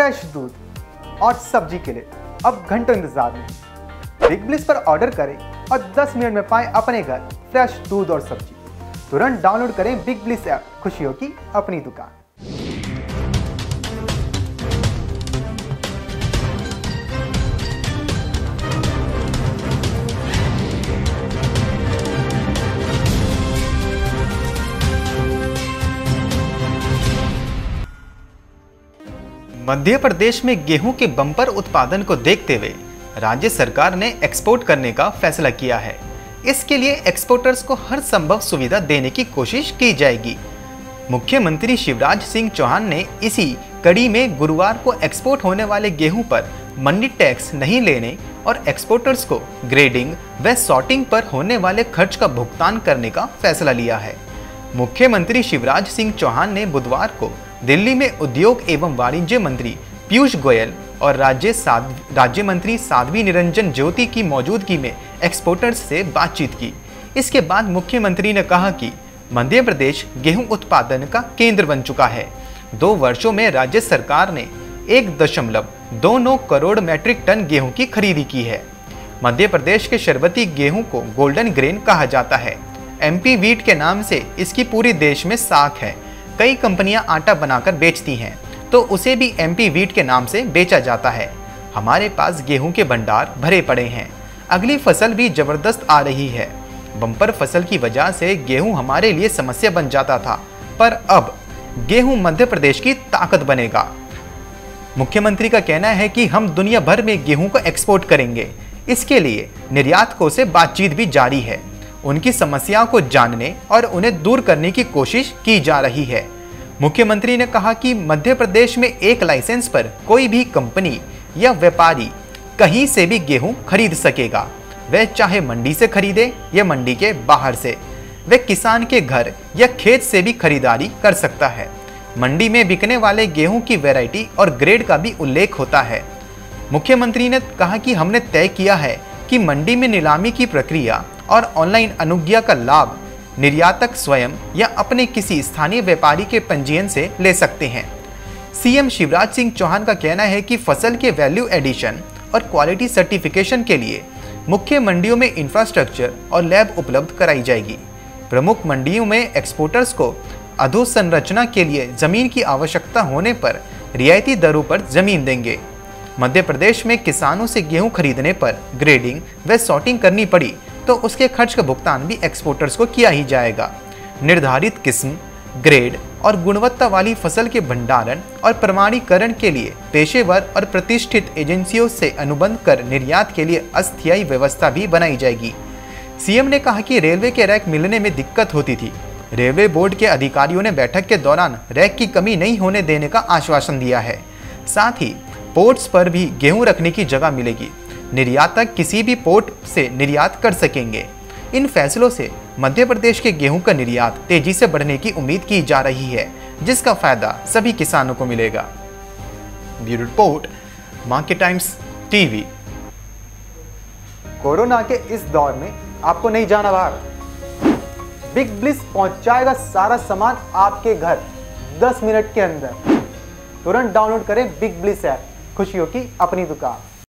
Fresh दूध और सब्जी के लिए अब घंटों इंतजार नहीं। बिग ब्लिस पर ऑर्डर करें और 10 मिनट में पाएं अपने घर फ्रेश दूध और सब्जी। तुरंत डाउनलोड करें बिग ब्लिस ऐप, खुशियों की अपनी दुकान। मध्य प्रदेश में गेहूं के बम्पर उत्पादन को देखते हुए राज्य सरकार ने एक्सपोर्ट करने का फैसला किया है। इसके लिए एक्सपोर्टर्स को हर संभव सुविधा देने की कोशिश की जाएगी। मुख्यमंत्री शिवराज सिंह चौहान ने इसी कड़ी में गुरुवार को एक्सपोर्ट होने वाले गेहूं पर मंडी टैक्स नहीं लेने और एक्सपोर्टर्स को ग्रेडिंग व सॉर्टिंग पर होने वाले खर्च का भुगतान करने का फैसला लिया है। मुख्यमंत्री शिवराज सिंह चौहान ने बुधवार को दिल्ली में उद्योग एवं वाणिज्य मंत्री पीयूष गोयल और राज्य मंत्री साध्वी निरंजन ज्योति की मौजूदगी में एक्सपोर्टर्स से बातचीत की। इसके बाद मुख्यमंत्री ने कहा कि मध्य प्रदेश गेहूं उत्पादन का केंद्र बन चुका है। 2 वर्षों में राज्य सरकार ने 1.29 करोड़ मैट्रिक टन गेहूं की खरीदी की है। मध्य प्रदेश के शर्बती गेहूं को गोल्डन ग्रेन कहा जाता है। MP वीट के नाम से इसकी पूरे देश में साख है। कई कंपनियां आटा बनाकर बेचती हैं तो उसे भी MP वीट के नाम से बेचा जाता है। हमारे पास गेहूं के भंडार भरे पड़े हैं। अगली फसल भी जबरदस्त आ रही है। बम्पर फसल की वजह से गेहूं हमारे लिए समस्या बन जाता था, पर अब गेहूं मध्य प्रदेश की ताकत बनेगा। मुख्यमंत्री का कहना है कि हम दुनिया भर में गेहूं को एक्सपोर्ट करेंगे। इसके लिए निर्यातकों से बातचीत भी जारी है। उनकी समस्याओं को जानने और उन्हें दूर करने की कोशिश की जा रही है। मुख्यमंत्री ने कहा कि मध्य प्रदेश में एक लाइसेंस पर कोई भी कंपनी या व्यापारी कहीं से भी गेहूं खरीद सकेगा, वह चाहे मंडी से खरीदे या मंडी के बाहर से। वह किसान के घर या खेत से भी खरीदारी कर सकता है। मंडी में बिकने वाले गेहूं की वैरायटी और ग्रेड का भी उल्लेख होता है। मुख्यमंत्री ने कहा कि हमने तय किया है कि मंडी में नीलामी की प्रक्रिया और ऑनलाइन अनुज्ञा का लाभ निर्यातक स्वयं या अपने किसी स्थानीय व्यापारी के पंजीयन से ले सकते हैं। सीएम शिवराज सिंह चौहान का कहना है कि फसल के वैल्यू एडिशन और क्वालिटी सर्टिफिकेशन के लिए मुख्य मंडियों में इंफ्रास्ट्रक्चर और लैब उपलब्ध कराई जाएगी। प्रमुख मंडियों में एक्सपोर्टर्स को अधोसंरचना के लिए जमीन की आवश्यकता होने पर रियायती दरों पर जमीन देंगे। मध्य प्रदेश में किसानों से गेहूं खरीदने पर ग्रेडिंग व सॉर्टिंग करनी पड़ी तो उसके खर्च का भुगतान भी एक्सपोर्टर्स को किया ही जाएगा। निर्धारित किस्म, ग्रेड और गुणवत्ता वाली फसल के भंडारण और प्रमाणीकरण के लिए पेशेवर और प्रतिष्ठित एजेंसियों से अनुबंध कर निर्यात के लिए अस्थायी व्यवस्था भी बनाई जाएगी। सीएम ने कहा कि रेलवे के रैक मिलने में दिक्कत होती थी। रेलवे बोर्ड के अधिकारियों ने बैठक के दौरान रैक की कमी नहीं होने देने का आश्वासन दिया है। साथ ही पोर्ट्स पर भी गेहूं रखने की जगह मिलेगी। निर्यातक किसी भी पोर्ट से निर्यात कर सकेंगे। इन फैसलों से मध्य प्रदेश के गेहूं का निर्यात तेजी से बढ़ने की उम्मीद की जा रही है, जिसका फायदा सभी किसानों को मिलेगा। Bureau report, market times TV. Corona के इस दौर में आपको नहीं जाना बाहर। बिग ब्लिस पहुंचाएगा सारा सामान आपके घर 10 मिनट के अंदर। तुरंत डाउनलोड करें बिग ब्लिस ऐप, खुशियों की अपनी दुकान।